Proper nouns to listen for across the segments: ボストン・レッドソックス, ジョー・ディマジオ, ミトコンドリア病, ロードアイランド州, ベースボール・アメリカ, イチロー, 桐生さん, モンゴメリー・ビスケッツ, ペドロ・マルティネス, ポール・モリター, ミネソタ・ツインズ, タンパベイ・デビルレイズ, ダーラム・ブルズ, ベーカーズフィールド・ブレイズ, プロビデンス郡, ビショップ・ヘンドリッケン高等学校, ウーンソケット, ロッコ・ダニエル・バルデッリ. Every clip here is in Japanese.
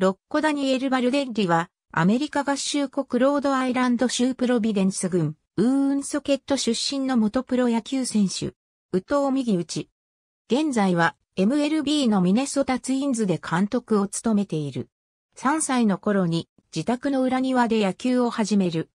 ロッコ・ダニエル・バルデッリは、アメリカ合衆国ロードアイランド州プロビデンス郡、ウーンソケット出身の元プロ野球選手。右投右打ち。現在は、MLB のミネソタツインズで監督を務めている。3歳の頃に、自宅の裏庭で野球を始める。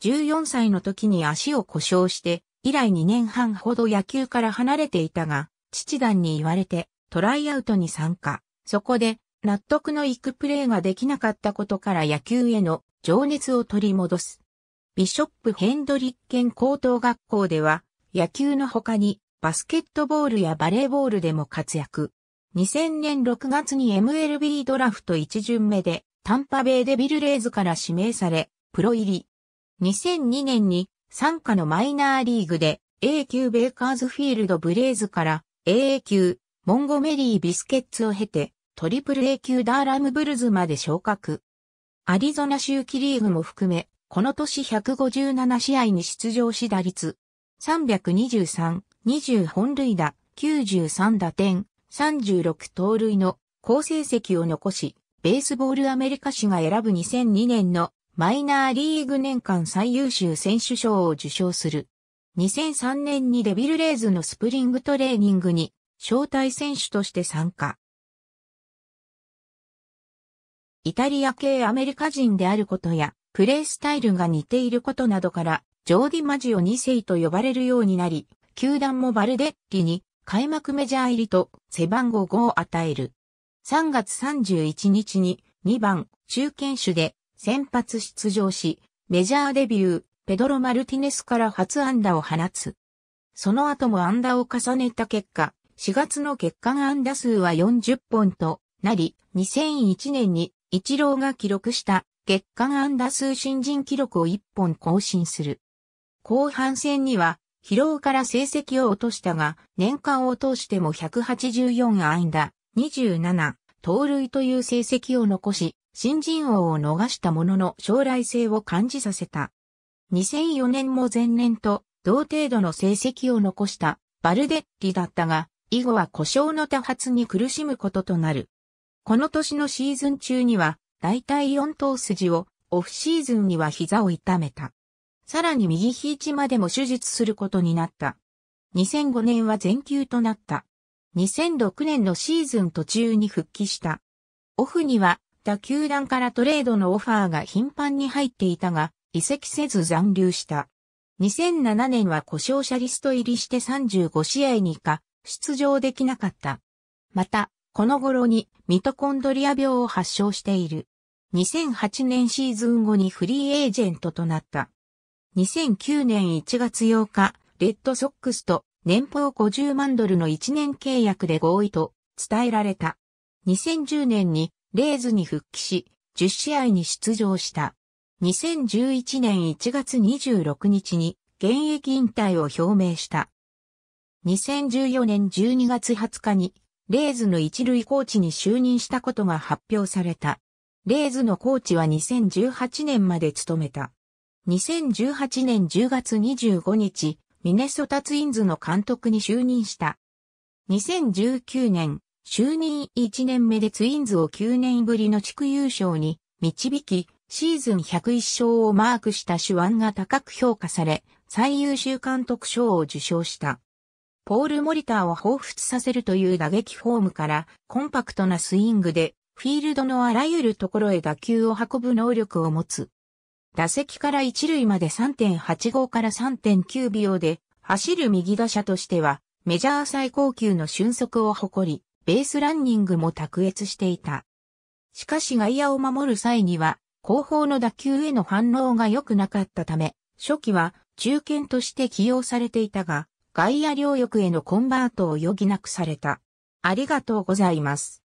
14歳の時に足を故障して、以来2年半ほど野球から離れていたが、父団に言われて、トライアウトに参加。そこで、納得のいくプレーができなかったことから野球への情熱を取り戻す。ビショップ・ヘンドリッケン高等学校では野球の他にバスケットボールやバレーボールでも活躍。2000年6月に MLB ドラフト1巡目でタンパベイデビルレイズから指名され、プロ入り。2002年に傘下のマイナーリーグで A 級ベイカーズフィールドブレイズから AA 級モンゴメリービスケッツを経て、トリプル A 級ダーラムブルズまで昇格。アリゾナ州キリーグも含め、この年157試合に出場し打率、323、20本塁打、93打点、36盗塁の好成績を残し、ベースボールアメリカ誌が選ぶ2002年のマイナーリーグ年間最優秀選手賞を受賞する。2003年にデビルレイズのスプリングトレーニングに招待選手として参加。イタリア系アメリカ人であることや、プレースタイルが似ていることなどから、ジョー・ディマジオ2世と呼ばれるようになり、球団もバルデッリに開幕メジャー入りと背番号5を与える。3月31日に2番中堅手で先発出場し、メジャーデビュー、ペドロ・マルティネスから初安打を放つ。その後も安打を重ねた結果、4月の月間安打数は40本となり、2001年にイチローが記録した月間安打数新人記録を1本更新する。後半戦には疲労から成績を落としたが、年間を通しても184安打、27、盗塁という成績を残し、新人王を逃したものの将来性を感じさせた。2004年も前年と同程度の成績を残したバルデッリだったが、以後は故障の多発に苦しむこととなる。この年のシーズン中には、大腿4頭筋を、オフシーズンには膝を痛めた。さらに右肘までも手術することになった。2005年は全休となった。2006年のシーズン途中に復帰した。オフには、他球団からトレードのオファーが頻繁に入っていたが、移籍せず残留した。2007年は故障者リスト入りして35試合に以下、出場できなかった。また、この頃にミトコンドリア病を発症している。2008年シーズン後にフリーエージェントとなった。2009年1月8日、レッドソックスと年俸50万ドルの1年契約で合意と伝えられた。2010年にレイズに復帰し、10試合に出場した。2011年1月26日に現役引退を表明した。2014年12月20日に、レイズの一塁コーチに就任したことが発表された。レイズのコーチは2018年まで務めた。2018年10月25日、ミネソタツインズの監督に就任した。2019年、就任1年目でツインズを9年ぶりの地区優勝に導き、シーズン101勝をマークした手腕が高く評価され、最優秀監督賞を受賞した。ポール・モリターを彷彿させるという打撃フォームからコンパクトなスイングでフィールドのあらゆるところへ打球を運ぶ能力を持つ。打席から一塁まで 3.85 から 3.9 秒で走る右打者としてはメジャー最高級の俊足を誇り、ベースランニングも卓越していた。しかし外野を守る際には後方の打球への反応が良くなかったため、初期は中堅として起用されていたが、外野両翼へのコンバートを余儀なくされた。ありがとうございます。